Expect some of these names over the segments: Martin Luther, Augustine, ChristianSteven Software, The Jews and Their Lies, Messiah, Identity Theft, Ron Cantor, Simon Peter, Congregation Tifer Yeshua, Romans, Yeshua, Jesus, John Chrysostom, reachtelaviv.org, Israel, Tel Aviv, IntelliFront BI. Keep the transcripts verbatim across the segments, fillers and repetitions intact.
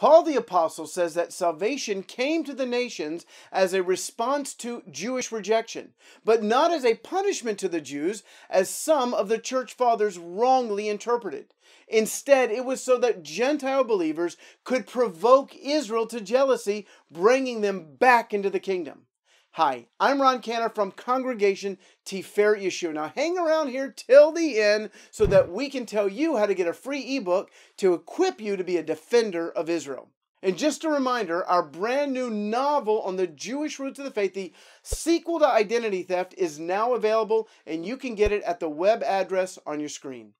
Paul the Apostle says that salvation came to the nations as a response to Jewish rejection, but not as a punishment to the Jews, as some of the church fathers wrongly interpreted. Instead, it was so that Gentile believers could provoke Israel to jealousy, bringing them back into the kingdom. Hi, I'm Ron Cantor from Congregation Tifer Yeshua. Now hang around here till the end so that we can tell you how to get a free ebook to equip you to be a defender of Israel. And just a reminder, our brand new novel on the Jewish roots of the faith, the sequel to Identity Theft, is now available, and you can get it at the web address on your screen.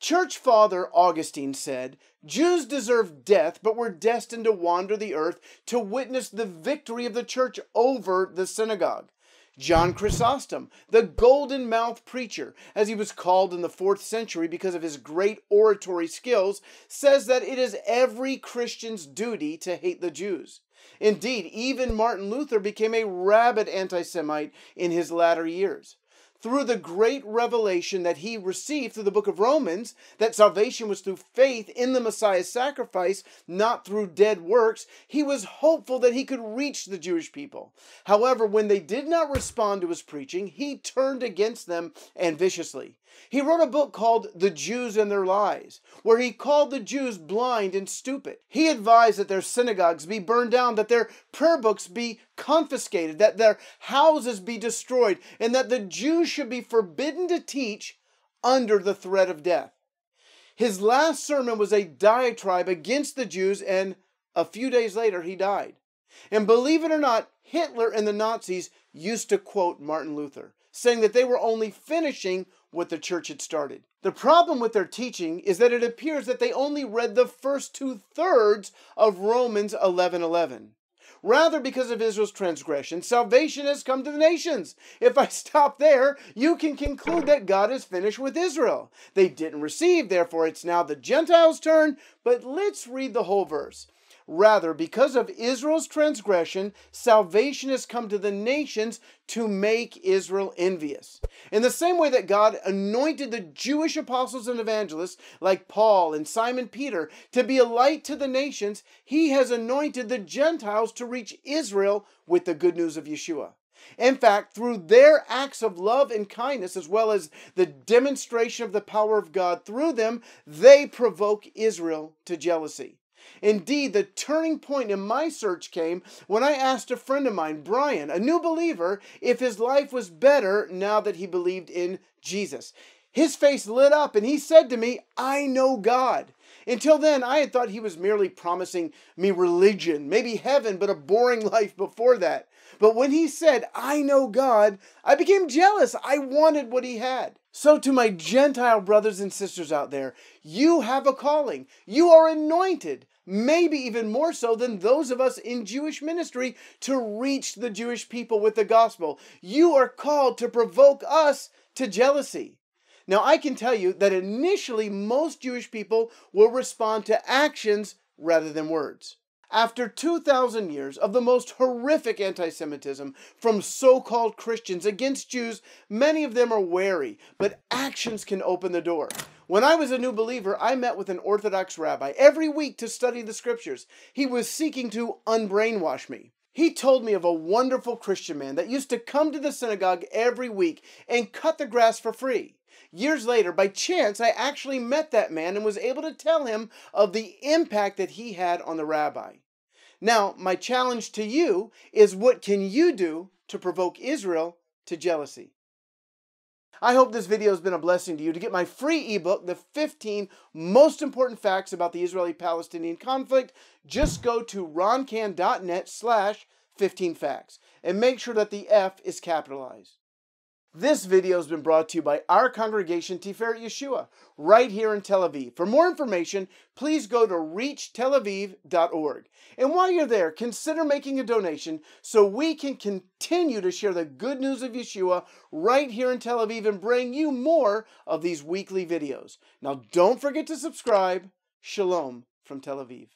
Church Father Augustine said, "Jews deserved death, but were destined to wander the earth to witness the victory of the church over the synagogue." John Chrysostom, the golden mouth preacher, as he was called in the fourth century because of his great oratory skills, says that it is every Christian's duty to hate the Jews. Indeed, even Martin Luther became a rabid anti-Semite in his latter years. Through the great revelation that he received through the book of Romans, that salvation was through faith in the Messiah's sacrifice, not through dead works, he was hopeful that he could reach the Jewish people. However, when they did not respond to his preaching, he turned against them, and viciously. He wrote a book called The Jews and Their Lies, where he called the Jews blind and stupid. He advised that their synagogues be burned down, that their prayer books be confiscated, that their houses be destroyed, and that the Jews should be forbidden to teach under the threat of death. His last sermon was a diatribe against the Jews, and a few days later he died. And believe it or not, Hitler and the Nazis used to quote Martin Luther, saying that they were only finishing what the church had started. The problem with their teaching is that it appears that they only read the first two-thirds of Romans eleven eleven. Rather, because of Israel's transgression, salvation has come to the nations. If I stop there, you can conclude that God is finished with Israel. They didn't receive, therefore it's now the Gentiles' turn, but let's read the whole verse. Rather, because of Israel's transgression, salvation has come to the nations to make Israel envious. In the same way that God anointed the Jewish apostles and evangelists, like Paul and Simon Peter, to be a light to the nations, he has anointed the Gentiles to reach Israel with the good news of Yeshua. In fact, through their acts of love and kindness, as well as the demonstration of the power of God through them, they provoke Israel to jealousy. Indeed, the turning point in my search came when I asked a friend of mine, Brian, a new believer, if his life was better now that he believed in Jesus. His face lit up and he said to me, "I know God." Until then, I had thought he was merely promising me religion, maybe heaven, but a boring life before that. But when he said, "I know God," I became jealous. I wanted what he had. So to my Gentile brothers and sisters out there, you have a calling. You are anointed, maybe even more so than those of us in Jewish ministry, to reach the Jewish people with the gospel. You are called to provoke us to jealousy. Now, I can tell you that initially most Jewish people will respond to actions rather than words. After two thousand years of the most horrific anti-Semitism from so-called Christians against Jews, many of them are wary, but actions can open the door. When I was a new believer, I met with an Orthodox rabbi every week to study the scriptures. He was seeking to unbrainwash me. He told me of a wonderful Christian man that used to come to the synagogue every week and cut the grass for free. Years later, by chance, I actually met that man and was able to tell him of the impact that he had on the rabbi. Now, my challenge to you is, what can you do to provoke Israel to jealousy? I hope this video has been a blessing to you. To get my free ebook, The fifteen Most Important Facts About the Israeli-Palestinian Conflict, just go to roncan dot net slash fifteen facts and make sure that the F is capitalized. This video has been brought to you by our congregation, Tifer Yeshua, right here in Tel Aviv. For more information, please go to reach tel aviv dot org. And while you're there, consider making a donation so we can continue to share the good news of Yeshua right here in Tel Aviv and bring you more of these weekly videos. Now, don't forget to subscribe. Shalom from Tel Aviv.